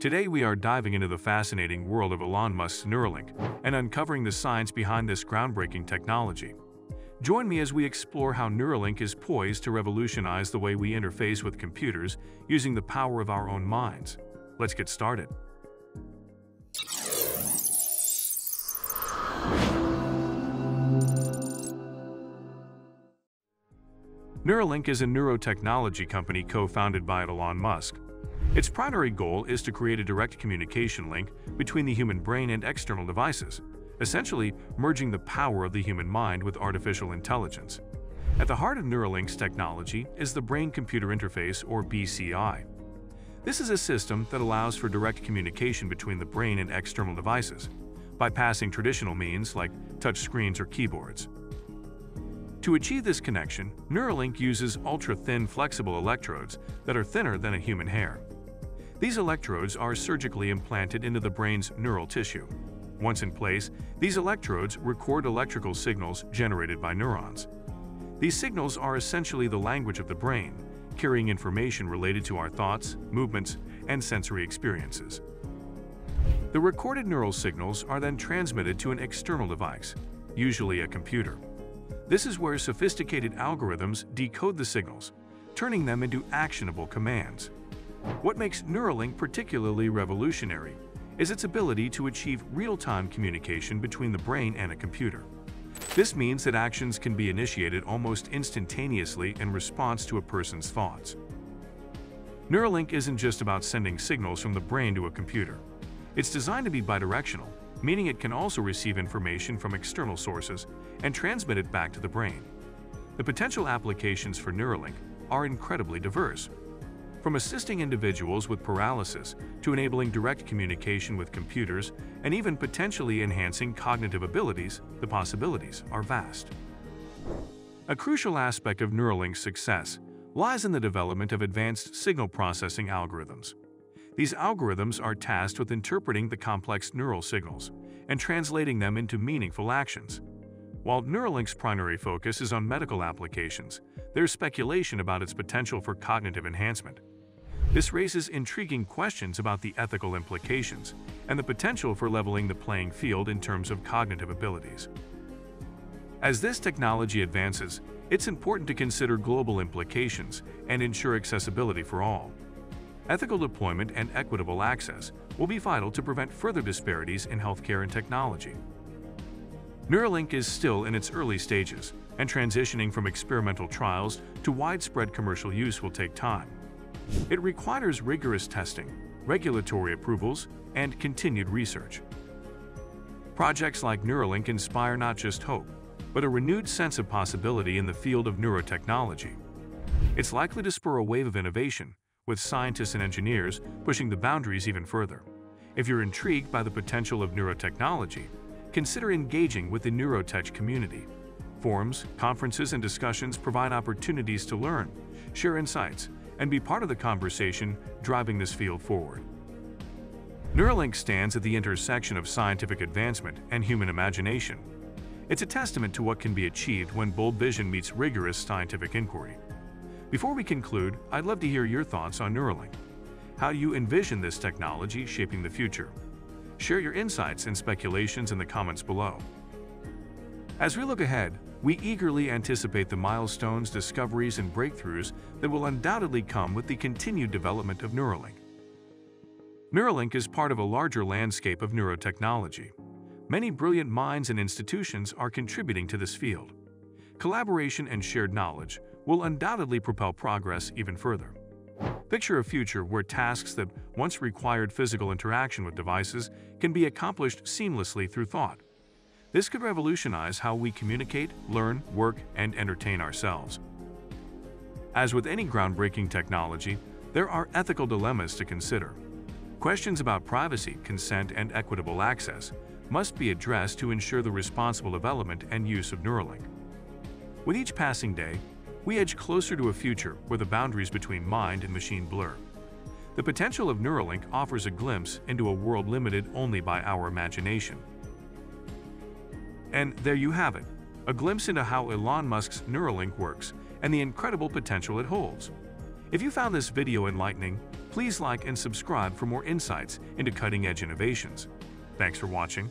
Today we are diving into the fascinating world of Elon Musk's Neuralink and uncovering the science behind this groundbreaking technology. Join me as we explore how Neuralink is poised to revolutionize the way we interface with computers using the power of our own minds. Let's get started. Neuralink is a neurotechnology company co-founded by Elon Musk. Its primary goal is to create a direct communication link between the human brain and external devices, essentially merging the power of the human mind with artificial intelligence. At the heart of Neuralink's technology is the brain-computer interface, or BCI. This is a system that allows for direct communication between the brain and external devices, bypassing traditional means like touchscreens or keyboards. To achieve this connection, Neuralink uses ultra-thin flexible electrodes that are thinner than a human hair. These electrodes are surgically implanted into the brain's neural tissue. Once in place, these electrodes record electrical signals generated by neurons. These signals are essentially the language of the brain, carrying information related to our thoughts, movements, and sensory experiences. The recorded neural signals are then transmitted to an external device, usually a computer. This is where sophisticated algorithms decode the signals, turning them into actionable commands. What makes Neuralink particularly revolutionary is its ability to achieve real-time communication between the brain and a computer. This means that actions can be initiated almost instantaneously in response to a person's thoughts. Neuralink isn't just about sending signals from the brain to a computer. It's designed to be bidirectional, meaning it can also receive information from external sources and transmit it back to the brain. The potential applications for Neuralink are incredibly diverse, from assisting individuals with paralysis to enabling direct communication with computers and even potentially enhancing cognitive abilities. The possibilities are vast. A crucial aspect of Neuralink's success lies in the development of advanced signal processing algorithms. These algorithms are tasked with interpreting the complex neural signals and translating them into meaningful actions. While Neuralink's primary focus is on medical applications, there's speculation about its potential for cognitive enhancement. This raises intriguing questions about the ethical implications and the potential for leveling the playing field in terms of cognitive abilities. As this technology advances, it's important to consider global implications and ensure accessibility for all. Ethical deployment and equitable access will be vital to prevent further disparities in healthcare and technology. Neuralink is still in its early stages, and transitioning from experimental trials to widespread commercial use will take time. It requires rigorous testing, regulatory approvals, and continued research. Projects like Neuralink inspire not just hope, but a renewed sense of possibility in the field of neurotechnology. It's likely to spur a wave of innovation, with scientists and engineers pushing the boundaries even further. If you're intrigued by the potential of neurotechnology, consider engaging with the neurotech community. Forums, conferences, and discussions provide opportunities to learn, share insights, and be part of the conversation driving this field forward. Neuralink stands at the intersection of scientific advancement and human imagination. It's a testament to what can be achieved when bold vision meets rigorous scientific inquiry. Before we conclude, I'd love to hear your thoughts on Neuralink. How do you envision this technology shaping the future? Share your insights and speculations in the comments below. As we look ahead, we eagerly anticipate the milestones, discoveries, and breakthroughs that will undoubtedly come with the continued development of Neuralink. Neuralink is part of a larger landscape of neurotechnology. Many brilliant minds and institutions are contributing to this field. Collaboration and shared knowledge will undoubtedly propel progress even further. Picture a future where tasks that once required physical interaction with devices can be accomplished seamlessly through thought. This could revolutionize how we communicate, learn, work, and entertain ourselves. As with any groundbreaking technology, there are ethical dilemmas to consider. Questions about privacy, consent, and equitable access must be addressed to ensure the responsible development and use of Neuralink. With each passing day, we edge closer to a future where the boundaries between mind and machine blur. The potential of Neuralink offers a glimpse into a world limited only by our imagination. And there you have it, a glimpse into how Elon Musk's Neuralink works and the incredible potential it holds. If you found this video enlightening, please like and subscribe for more insights into cutting-edge innovations. Thanks for watching.